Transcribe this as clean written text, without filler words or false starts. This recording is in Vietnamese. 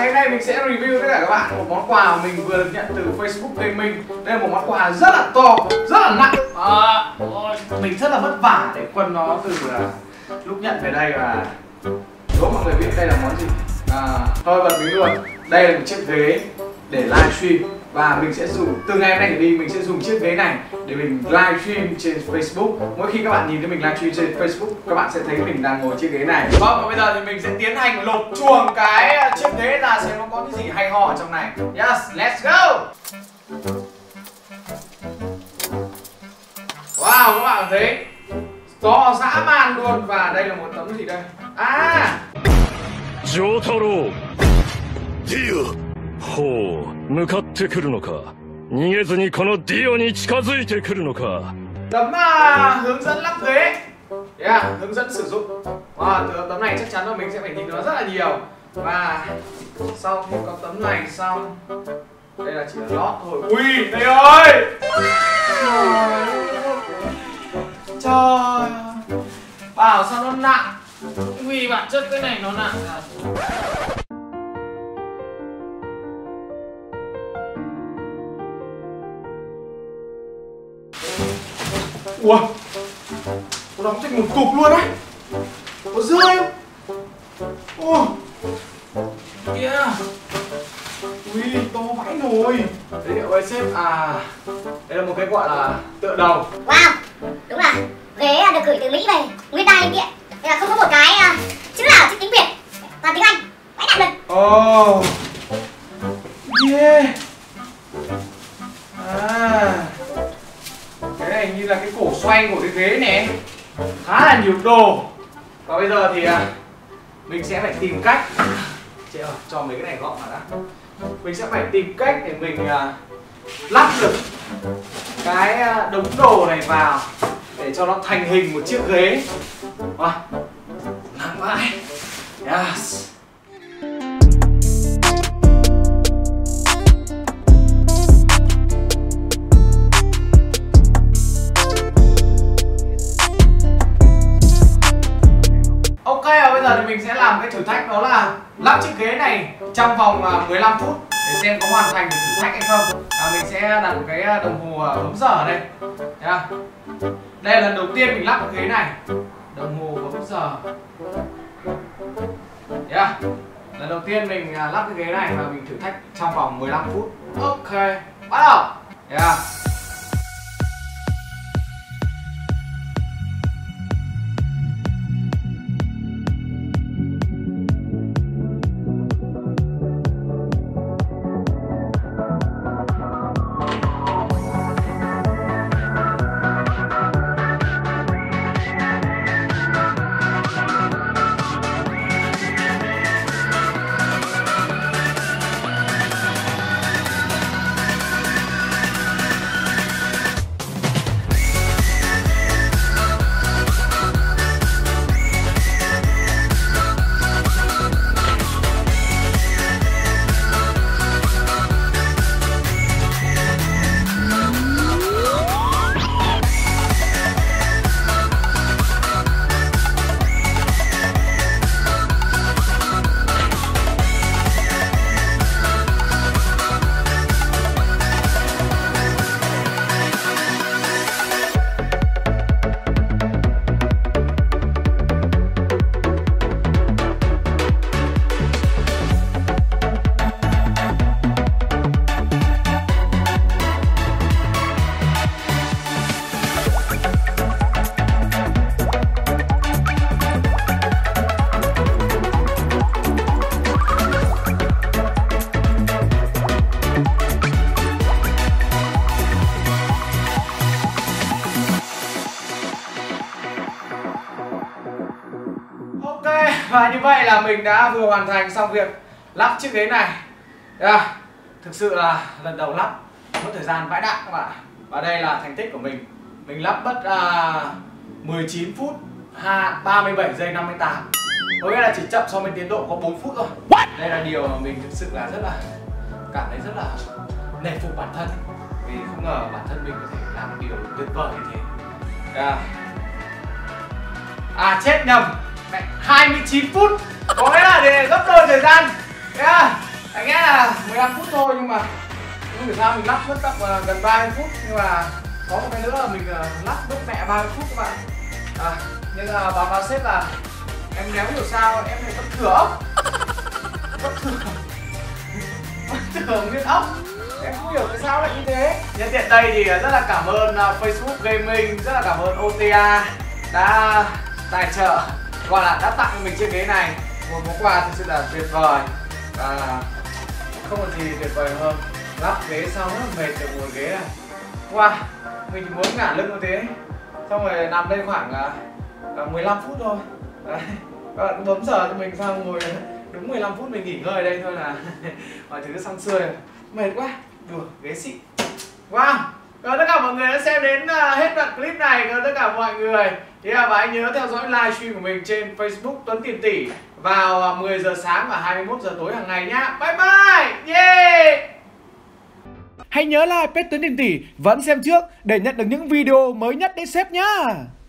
ngày hôm nay mình sẽ review tất cả các bạn một món quà mà mình vừa được nhận từ Facebook Gaming. Đây là một món quà rất là to, rất là nặng. Mình rất là vất vả để quần nó từ lúc nhận về đây, và đố mọi người biết đây là món gì. Thôi bật mí luôn. Đây là một chiếc ghế để livestream, và mình sẽ dùng từ ngày hôm nay đi, mình sẽ dùng chiếc ghế này để mình livestream trên Facebook. Mỗi khi các bạn nhìn thấy mình livestream trên Facebook, các bạn sẽ thấy mình đang ngồi chiếc ghế này. Vâng, và bây giờ thì mình sẽ tiến hành lột chuồng cái chiếc ghế ra xem nó có cái gì hay ho ở trong này. Yes, let's go. Wow, các bạn thấy to dã man luôn. Và đây là một tấm gì đây? À, Jotaro Dio. Hô, mưu cắt tới kuru no ka? Nige zu ni kono Dio ni chikazuite tới kuru no ka? Tấm hướng dẫn lắp ghế. Yeah, hướng dẫn sử dụng. Tấm này chắc chắn là mình sẽ phải nhìn nó rất là nhiều. Và sau khi có tấm này xong, đây là chỉ là lót thôi. Ui, thầy ơi! Trời ơi! Bảo sao nó nặng? Ui, bản chất cái này nó nặng à. Ui, nó đóng thành một cục luôn đấy. Có rơi không? Ui, kìa. Ui, to vãi nồi. Đấy liệu ơi sếp, đây là một cái gọi là tựa đầu. Wow, đúng là ghế được gửi từ Mỹ về, nguyên tài điện. Đây là không có một cái chữ nào chữ tiếng Việt, toàn tiếng Anh, vãi đạn lực. Oh, yeah. Như là cái cổ xoay của cái ghế này, khá là nhiều đồ. Và bây giờ thì mình sẽ phải tìm cách, trời ơi, cho mấy cái này gọn vào đã. Mình sẽ phải tìm cách để mình lắp được cái đống đồ này vào để cho nó thành hình một chiếc ghế. Nặng vãi. Yes. Mình sẽ làm cái thử thách, đó là lắp chiếc ghế này trong vòng 15 phút để xem có hoàn thành thử thách hay không. Mình sẽ đặt một cái đồng hồ bấm giờ ở đây. Đây là lần đầu tiên mình lắp cái ghế này. Đồng hồ bấm giờ. Lần đầu tiên mình lắp cái ghế này và mình thử thách trong vòng 15 phút. Ok, bắt đầu. Và như vậy là mình đã vừa hoàn thành xong việc lắp chiếc ghế này. Thực sự là lần đầu lắp mất thời gian vãi đạn các bạn. Và đây là thành tích của mình. Mình lắp mất 19 phút 37 giây 58. Có nghĩa là chỉ chậm so với tiến độ có 4 phút thôi. Đây là điều mà mình thực sự là rất là cảm thấy rất là nể phục bản thân. Vì không ngờ bản thân mình có thể làm điều tuyệt vời như thế. Chết nhầm, 29 phút, có nghĩa là để gấp đôi thời gian. là 15 phút thôi, nhưng mà vì sao mình lắp mất tầm gần 30 phút, nhưng mà có một cái nữa là mình lắp mất mẹ 30 phút các bạn. Nên là bà sếp là em ném hiểu sao em này bất thường nguyên ốc, em không hiểu tại sao lại như thế. Nhân tiện đây thì rất là cảm ơn Facebook Gaming, rất là cảm ơn OTA đã tài trợ, gọi là đã tặng mình chiếc ghế này, một món quà thực sự là tuyệt vời và không còn gì tuyệt vời hơn. Lắp ghế xong rất là mệt để ngồi ghế này, wow, mình muốn ngả lưng như thế, xong rồi nằm đây khoảng 15 phút thôi. Đấy, các bạn bấm giờ cho mình sao ngồi đúng 15 phút mình nghỉ ngơi đây thôi là mọi thứ xong xuôi rồi. Mệt quá, đùa ghế xịn. Wow, cảm ơn tất cả mọi người đã xem đến hết đoạn clip này. Cảm ơn tất cả mọi người. Và hãy nhớ theo dõi livestream của mình trên Facebook Tuấn Tiền Tỉ vào 10 giờ sáng và 21 giờ tối hàng ngày nhá. Bye bye. Yeah. Hãy nhớ like page Tuấn Tiền Tỉ vẫn xem trước để nhận được những video mới nhất đến sếp nhá.